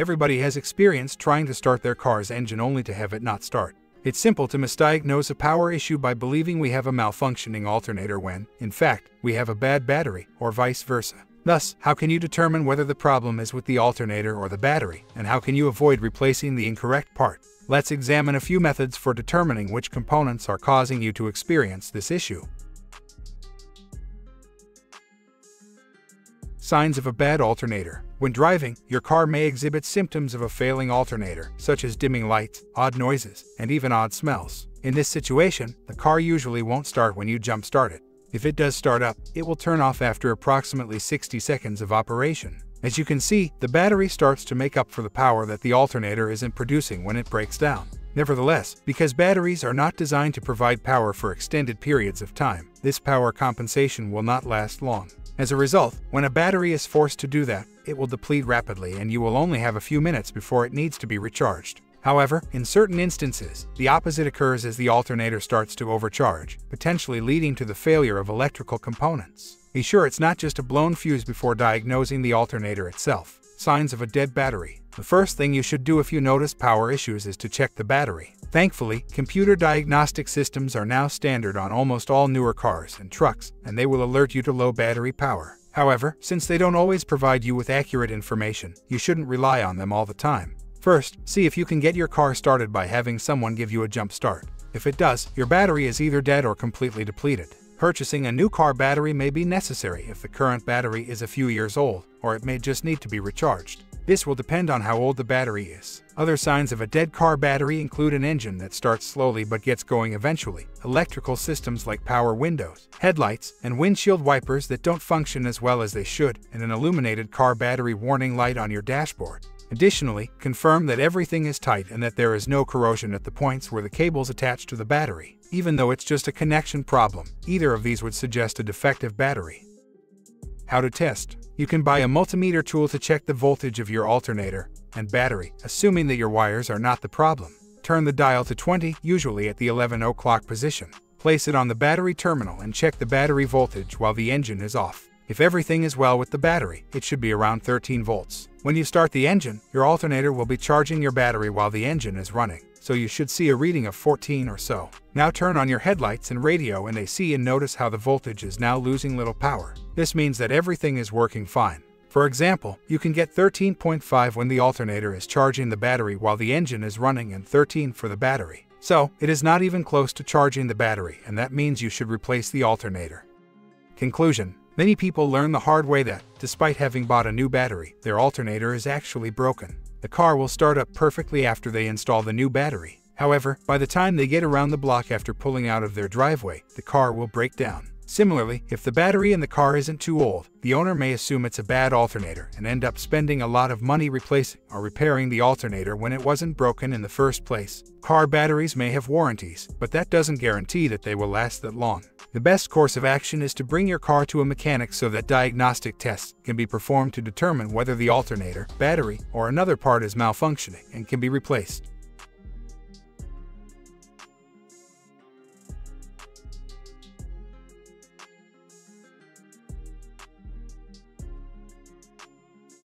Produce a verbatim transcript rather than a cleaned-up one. Everybody has experience trying to start their car's engine only to have it not start. It's simple to misdiagnose a power issue by believing we have a malfunctioning alternator when, in fact, we have a bad battery, or vice versa. Thus, how can you determine whether the problem is with the alternator or the battery, and how can you avoid replacing the incorrect part? Let's examine a few methods for determining which components are causing you to experience this issue. Signs of a bad alternator. When driving, your car may exhibit symptoms of a failing alternator, such as dimming lights, odd noises, and even odd smells. In this situation, the car usually won't start when you jump start it. If it does start up, it will turn off after approximately sixty seconds of operation. As you can see, the battery starts to make up for the power that the alternator isn't producing when it breaks down. Nevertheless, because batteries are not designed to provide power for extended periods of time, this power compensation will not last long. As a result, when a battery is forced to do that, it will deplete rapidly and you will only have a few minutes before it needs to be recharged. However, in certain instances, the opposite occurs as the alternator starts to overcharge, potentially leading to the failure of electrical components. Be sure it's not just a blown fuse before diagnosing the alternator itself. Signs of a dead battery. The first thing you should do if you notice power issues is to check the battery. Thankfully, computer diagnostic systems are now standard on almost all newer cars and trucks, and they will alert you to low battery power. However, since they don't always provide you with accurate information, you shouldn't rely on them all the time. First, see if you can get your car started by having someone give you a jump start. If it does, your battery is either dead or completely depleted. Purchasing a new car battery may be necessary if the current battery is a few years old, or it may just need to be recharged. This will depend on how old the battery is. Other signs of a dead car battery include an engine that starts slowly but gets going eventually, electrical systems like power windows, headlights, and windshield wipers that don't function as well as they should, and an illuminated car battery warning light on your dashboard. Additionally, confirm that everything is tight and that there is no corrosion at the points where the cables attach to the battery. Even though it's just a connection problem, either of these would suggest a defective battery. How to test. You can buy a multimeter tool to check the voltage of your alternator and battery, assuming that your wires are not the problem. Turn the dial to twenty, usually at the eleven o'clock position. Place it on the battery terminal and check the battery voltage while the engine is off. If everything is well with the battery, it should be around thirteen volts. When you start the engine, your alternator will be charging your battery while the engine is running, so you should see a reading of fourteen or so. Now turn on your headlights and radio and A C and notice how the voltage is now losing little power. This means that everything is working fine. For example, you can get thirteen point five when the alternator is charging the battery while the engine is running and thirteen for the battery. So, it is not even close to charging the battery, and that means you should replace the alternator. Conclusion. Many people learn the hard way that, despite having bought a new battery, their alternator is actually broken. The car will start up perfectly after they install the new battery. However, by the time they get around the block after pulling out of their driveway, the car will break down. Similarly, if the battery in the car isn't too old, the owner may assume it's a bad alternator and end up spending a lot of money replacing or repairing the alternator when it wasn't broken in the first place. Car batteries may have warranties, but that doesn't guarantee that they will last that long. The best course of action is to bring your car to a mechanic so that diagnostic tests can be performed to determine whether the alternator, battery, or another part is malfunctioning and can be replaced.